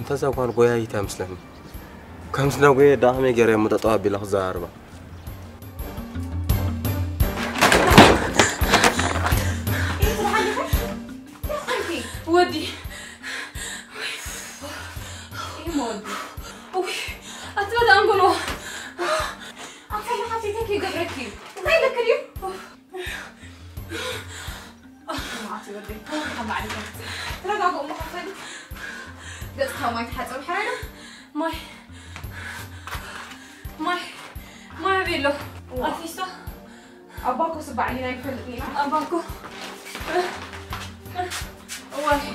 أنت زوجان قوية يتم سلمي. كم سنة قوية داهم يجري مدتها بلحظة أربعة. ودي. إيه مودي. أوه. أتبدأ أنقله. أفهم حسيتك يجريكي. هاي لك اليوم. عطي ودي. حب عليك. ترى قاعد أقوم أحفظ. قصها ما يتحط الحرارة. ماي. ماي. ما يبي له. أفيسه. أباكو سبعين ألف لين. أباكو. واحد.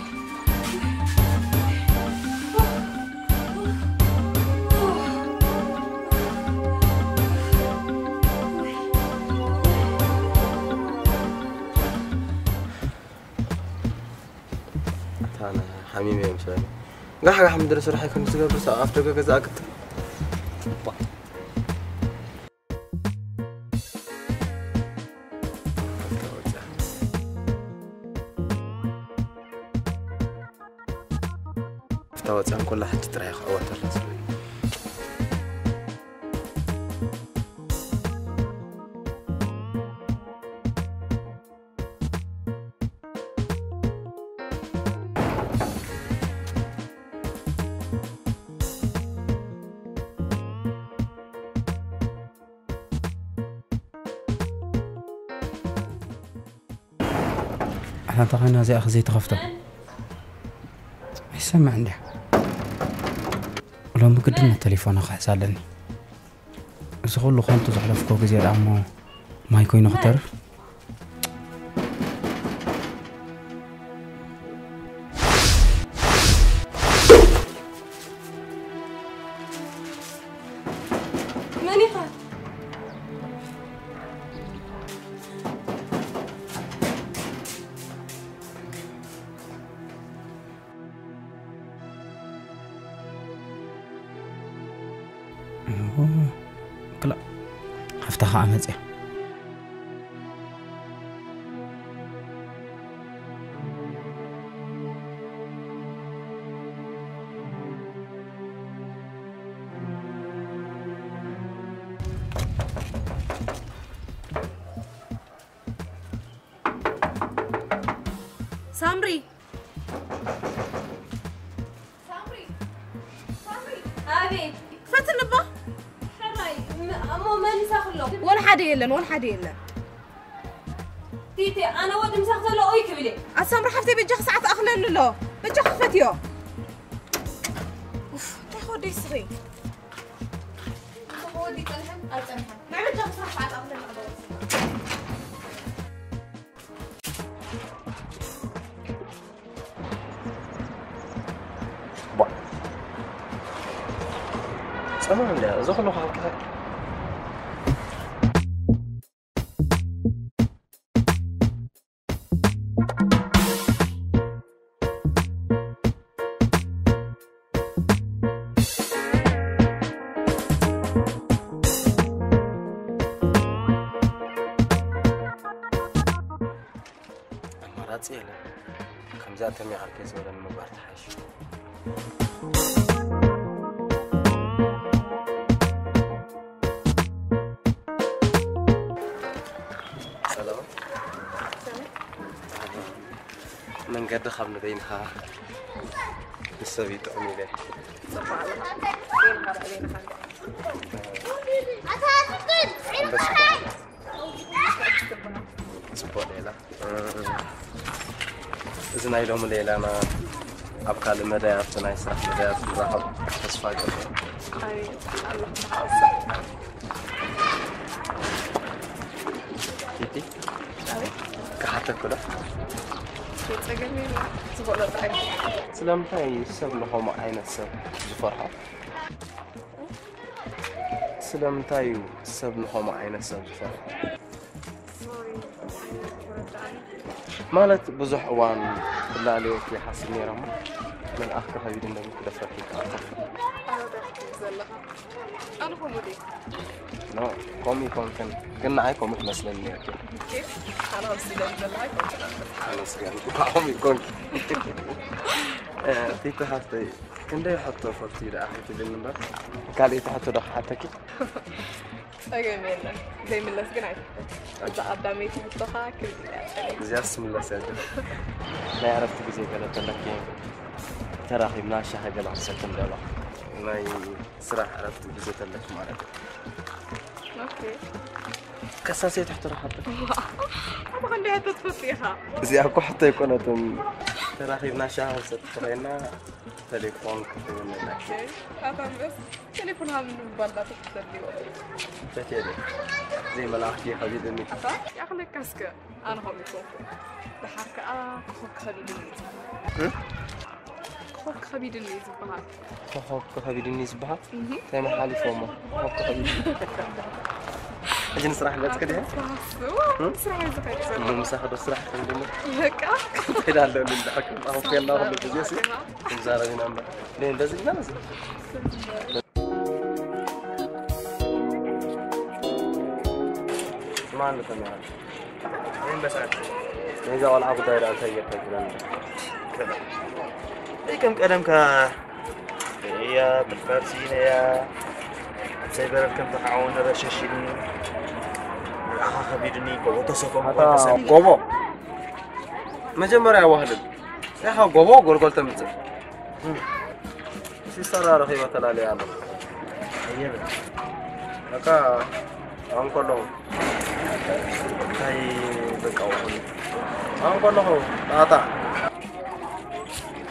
أنا حميمي يا مشاري. لا حاجة حمد درس راح يكون سجل بس أفتكر كذا أكتر. فتوتان كل حد تريح أوتر لسوي. أنا طبعا زي أخ زي تخفته. ما عندي. ولو ممكن دنا التليفون أخ حسالني. إذا خلوا خانتو زحلف كوك زي العمو ما يكون خطر. كلا هفتحها عم هزيها سامري سامري سامري أبي كفت النبا أمو ما نسخ له ولا حد يلن ولا حد يلن تيتي أنا ود مسخ له أوي كبلي أسامر حفتي بجخ ساعة أخلن له بجخ فتيو أوف تاخدي صغير تاخدي كلهم أتمنى ما بجخ ساعة أخلن له تمام لا زخلو خا كذا كم زاد تمي على الكيس ولا المبارة حش. سلام. من قد خبنا بينها السبي تأمين له. إذن أيلهم الليلة أنا أبقى على المدايا أفتنا يسرح مدايا راح أتصفى جدا أي الله أعزك كيتي؟ أي كحتى كده؟ كيتي جميلة تبقى لك أي سلامتي السبب لهم عين السبب فرحة سلامتي السبب لهم عين السبب فرحة مالت بزح وان بالله عليك يا حسن يا رمى من آخر هذه النبي كده فاتك. أنا قومي دي. لا قومي كونكن كنا عايكم مثل مسلمين. كيف؟ خلاص سلام عليكم. خلاص يعني قومي كونك. فيك حتى كندا يحطوا فطيرة أحيتي بالنبات. كالي تحطوا دخ حتى كي. أيوة ميلا زي ميلا سجناي. أنت قداميتي بالطاقة كذي. زي اسم الله سادة. لا عرفت بزي قالت لك ترى أخي مناشة هذا العسكر دولار. ما يصرح عرفت بزي قالت لك ما عرفت. أوكي. كساسية تحت راحتك. ما خليها تتفسيها. زي أكو حتى يكون تم. ترى أخي مناشة هذا ترينا تليفون كذي منك. أوكي. هذا بس. تليفون هذا من بلدك تسلي ولا؟ تجري. زي ما لأختي خديت مني. أصلاً يا خليك كسكة. أنا هم يكون. بحركة خوك خبيد النيز. خوك خبيد النيز بحر. خوك خبيد النيز بحر. تاني حالي فما. خوك خبيد. أجي نسرح لك كده. نسرح لك كده. مساحة نسرح خلينا. هكا. هذا اللي نضحك. أهو في الله رب الجزية. نزارين أمر. لين لازم نازل. ما عندك مال. مين بس عارف؟ نيجا والعب دايرة أنتية كذا. كذا. إيه كم كلام كا؟ هي بالفارسية هي. سيبرك كم تقعون رشاشين. الأخ خبيرني كوبو تصفهم. هذا كوبو. ما جمع رأي واحد. يا خا كوبو قرقل تمزج. شو صار رخيبة تلالي عمل؟ هي بس. لكا أنكلون. Kay berkawan. Ang kaloh, tata.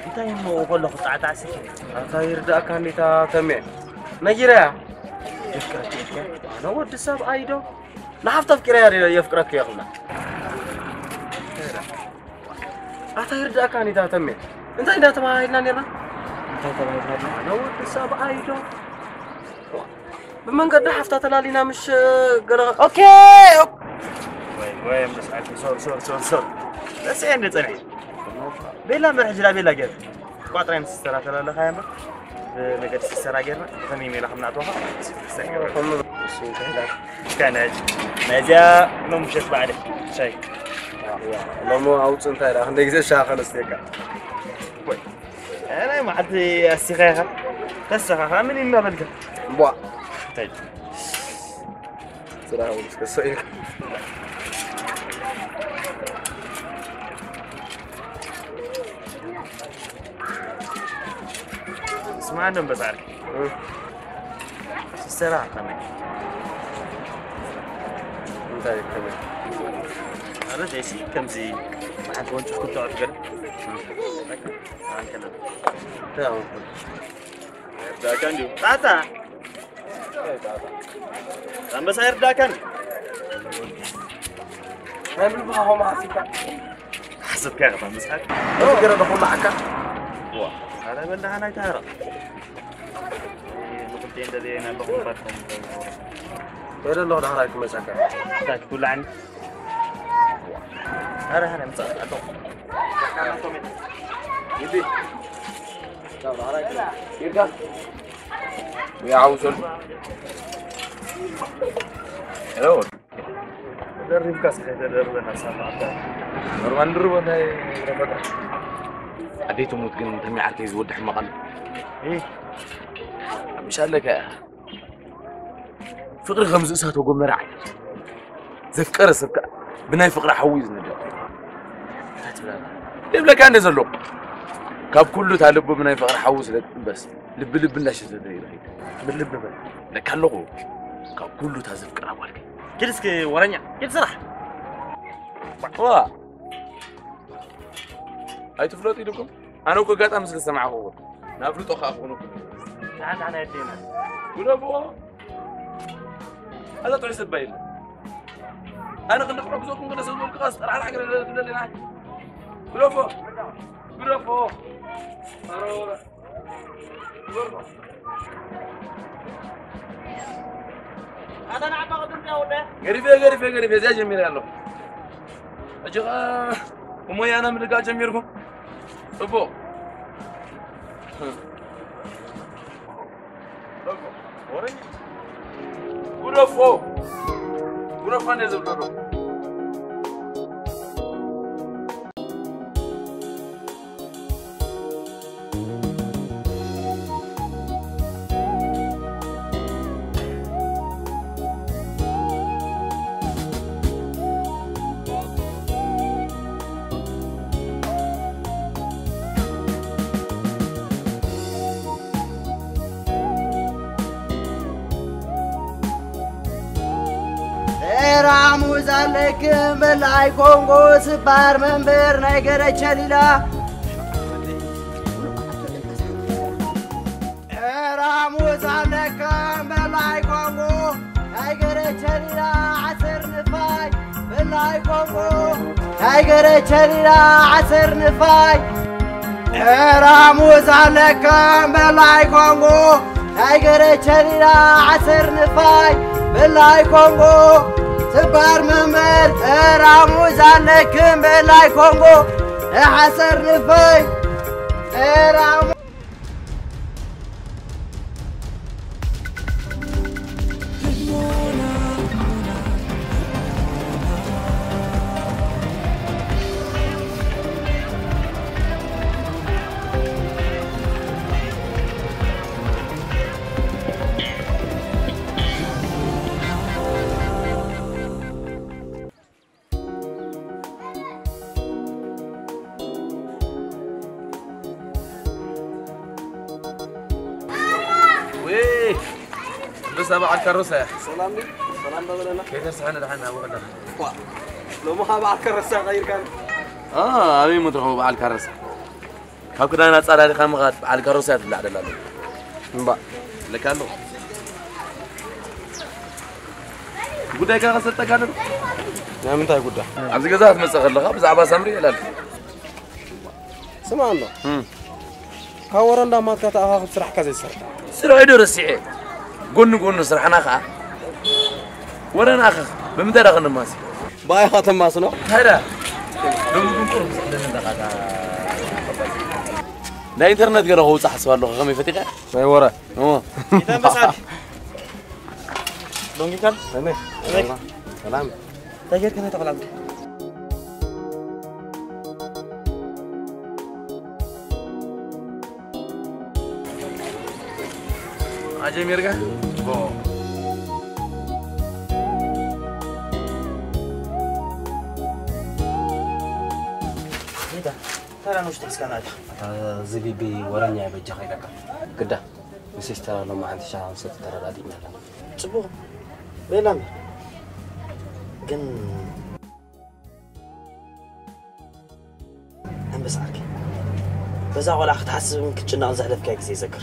Kita yang mau kaloh tata sih. Akhir dah akan kita kami. Najira. Nawat disab aido. Naftab kira ya fikir kaya kena. Akhir dah akan kita kami. Entah dah terbaik nani lah. Entah terbaik nani. Nawat disab aido. بمن قد حفظت تلالينا مش قرق اوكي وين بس عارف صور صور صور صور بس ايه نتنعي بلا مرحجلا بلا قد قاطرين سرا تلاله خيمه لقد سرا قرنا فميمي لحمنا توها كان نجا مو مشت بعده شيء والله مو اوت انت عندك زي شاغل السيكه وي انا ما حد السيخه السيخه من اللي بلقى بوا طيب صراحة مش قصير اسمعني بس عارف الصراحة كمان طيب كمان أنا جايسي كم زي ما حد وانت كنت تعرف قبل عن كلام تمام ده كان جو تعال لما سير داكن ما بنبغاهم عافيك حسب كذا مسحك فكر بقول معك هو انا بدنا انا ترى ممكن تدينا بقول لكم غير الله ظهرك مسكه بدك تقول عن انا مصدق انا كوميت يبي طب على كده يرجع ويا عوزل الو درب كاسك درب انا سامعك نورمال نروح هاي ربك اديته موت كان ترمي عارف يزود حمقل ايه مش قال لك فقر خمس اسات وقمنا راعي زي فقرس بناي فقر حويزنا لب لك انا زلو كاب كله تعلب بناي فقر حوز بس لب لب لا شيء زي هيك من لب لك هاللغو كاب كله تعزف قراب والك جلسك ورنيا يتصرح وا هاي تفلوت لكم انا وكو قاطع مثل السمع هو نافلوت اخ اخونكم تعال على يدينا قول ابو هذا تعس باين انا قلنا نقرب زوكم قلنا زوكم قاص على حق اللي معك برافو برافو ضروري هذا انا عم اخذ منه ولا قريب قريب قريب يا جميل يلا اجي امي انا من لقاء جميلكم ابو food. Good. I go to Barman Bear and I get a chalila. I'm with a lecker, but I go. I get a chalila. I certify. Then I go. I get a chalila. I certify. I'm with a lecker, but I go. I get a chalila. I certify. Then I go. Barmamer, Ramus and the Kimber like Congo, Hassan River. سلام الكروسة سلام لي سلام بدرنا كيف سحنا دحنا أبو بدر لو ما حاب على الكروسة غير كان أبي مترهوب على الكروسة هاك كده أنا أتصل على خام غات على الكروسة تبلع دلنا نبأ لكانو قدها كان غسلت كانو يا من تاي قدها عبد الجزاف مسخر لغاب زعبا سمري لا سمع الله كورنا ما كتاها بسرعة كذي سرعة يدور السعي قلنا سرحنا خا ورنا خا بمدار أغنى ماسي باي خاتم ماسنا هلا نقول لا إنترنت قرا هو صح سؤال لغة غمي فتيقة أي ورا إذا مسألة دونجي كان سلام سلام تاجر كنا تقلعنا أجي ميركا؟ هيدا ترى نوش تحسكن هذا زبيبي وراني أبي جاي لك كده مسيس ترى لو ما عندي شهر مسيس ترى لادي ملا تبوه بينام جن أنا بس عارك بس أول أخت حاسس ممكن كنا نزعل فيك زي ذكر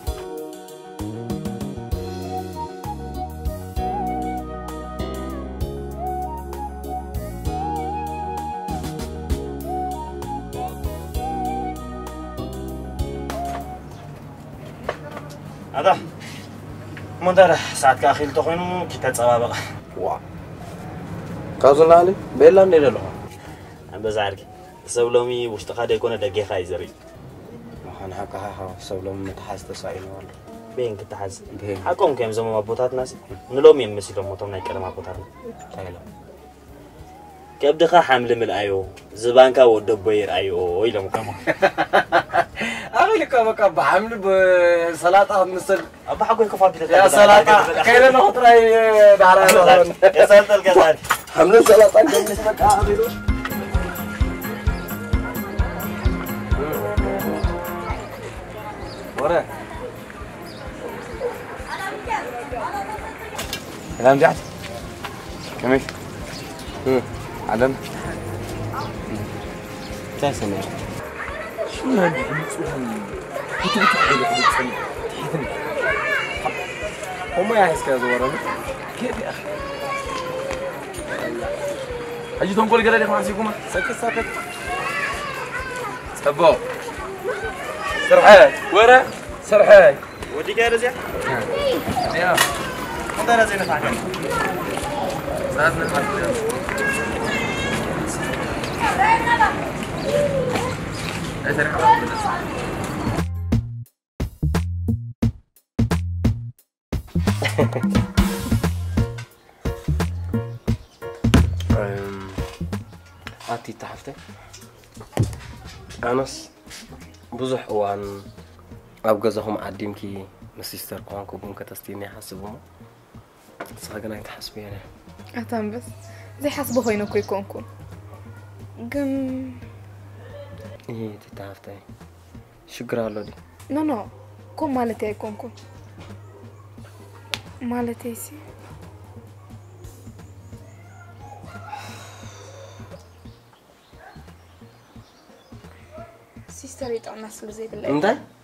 هذا مدار ساعتك أخي لتخوينه كتات صوابق واو كازل علي بيلا نيري له أنا بزعرك سولومي وشتخاد يكون دقي خايزري وحن حكا حاها سولومي متحاز تسعين والله بين كتحاز حكوم كم زمو مبوطات ناس نلومي مسيلو موتومنا يكلم مبوطاتنا تايلو كابدخا حمل من الأيو زبانكا ودبير أيو إلى مكامو أغلقها مكان بعمل بصلاة مصر أبا حقول كفاية يا صلاة خير نخطر أي بعراه يا صلاة الجزائر حمل صلاة عندنا مستك أعمله ورا أنا مجحت كميش عدم تاسم شو هذا؟ هو ما يحس كذا ورا كيف يا أخي؟ اجيتهم كل قرية يخلصيكم سكت سكت سبوا سرحاي ورا سرحاي ودي كده زي يا عندنا زين ثاني ساعدنا حاجه ايه سرحاي أعطي تحفتك أنس بزح وان أبجزهم عديم كي مسيستر قوان كوبون كتستيني حسبهم صاغنا يتحسبي أنا أتام بس زي حسبه هينو كي كونكم جم إيه تحفتك شكرا لودي نو نو كم مالتي كونكم مالتي سي سيستري تعمل سلوزي بالله.